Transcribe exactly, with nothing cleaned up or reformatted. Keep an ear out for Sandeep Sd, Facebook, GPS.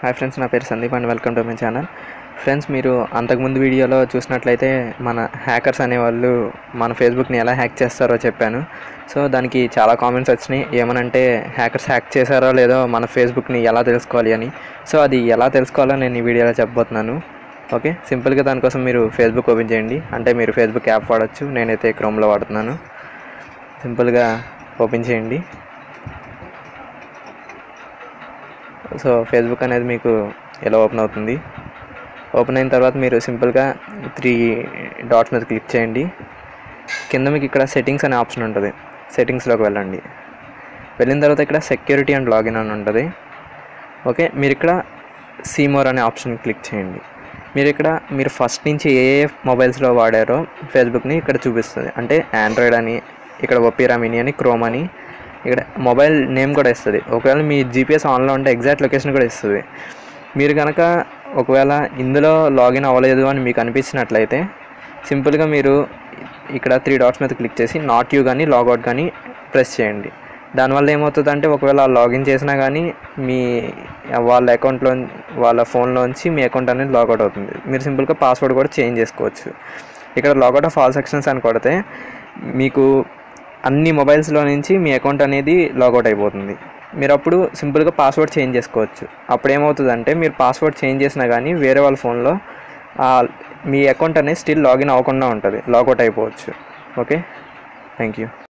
हाय friends ना पेर Sandeep and welcome to my channel friends मीरू अंतकमुंदु वीडियो चूसिनट्लयिते मन हैकर्स अने वाळ्ळु मन फेसबुक नि एला हैक चेस्तारो चेप्पानु। सो दानिकी चाला कामेंट्स वच्चायि एमनंटे हैकर्स हैक चेशारो लेदो मन फेसबुक नि एला तेलुसुकोवाली अनि। सो अदि एला तेलुसुकोवालो नेनु ई वीडियोलो चेप्पबोतुन्नानु। ओके सिंपल गा दानि कोसम मीरू फेसबुक ओपेन चेयंडी अंटे मीरू फेसबुक याप वाडोच्चु। नेनैते क्रोम लो वाडुतुन्नानु। सिंपल गा ओपेन चेयंडी। సో ఫేస్బుక్ అనేది మీకు ఎలా ఓపెన్ అవుతుంది? ఓపెన్ అయిన తర్వాత మీరు సింపుల్ గా త్రీ డాట్స్ మీద క్లిక్ చేయండి. కింద మీకు ఇక్కడ సెట్టింగ్స్ అనే ఆప్షన్ ఉంటుంది. సెట్టింగ్స్ లోకి వెళ్ళండి. వెళ్ళిన తర్వాత ఇక్కడ సెక్యూరిటీ అండ్ లాగిన్ అని ఉంటుంది. ఓకే మీరు ఇక్కడ సీ మోర్ అనే ఆప్షన్ క్లిక్ చేయండి. మీరు ఇక్కడ మీరు ఫస్ట్ నుంచి ఏ ఏ మొబైల్స్ లో వాడారో ఫేస్బుక్ ని ఇక్కడ చూపిస్తుంది. అంటే ఆండ్రాయిడ్ అని, ఇక్కడ ఒపీరా మినీ అని, క్రోమ్ అని, ఇక్కడ మొబైల్ నేమ్ కూడా ఇస్తుంది. ఒకవేళ మీ జీపీఎస్ ఆన్లో ఉంటే ఎగ్జాక్ట్ లొకేషన్ కూడా ఇస్తుంది. మీరు కనుక ఒకవేళ ఇందులో లాగిన్ అవ్వలేదు అని మీకు అనిపించినట్లయితే సింపుల్గా మీరు ఇక్కడ త్రీ డాట్స్ మీద క్లిక్ చేసి నాట్ యూ కానీ లాగౌట్ కానీ ప్రెస్ చేయండి. దానివల్ల ఏమవుతుందంటే ఒకవేళ లాగిన్ చేసినా కానీ మీ వాళ్ళ అకౌంట్లో వాళ్ళ ఫోన్లోంచి మీ అకౌంట్ అనేది లాగౌట్ అవుతుంది. మీరు సింపుల్గా పాస్వర్డ్ కూడా చేంజ్ చేసుకోవచ్చు. ఇక్కడ లాగౌట్ ఆఫ్ ఆల్ సెక్షన్స్ అని కొడితే మీకు అన్ని మొబైల్స్లో నుంచి మీ అకౌంట్ అనేది లాగౌట్ అయిపోతుంది. మీరు అప్పుడు సింపుల్గా పాస్వర్డ్ చేంజ్ చేసుకోవచ్చు. అప్పుడు ఏమవుతుందంటే మీరు పాస్వర్డ్ చేంజ్ చేసినా కానీ వేరే వాళ్ళ ఫోన్లో మీ అకౌంట్ అనేది స్టిల్ లాగిన్ అవ్వకుండా ఉంటుంది, లాగౌట్ అయిపోవచ్చు. Okay thank you.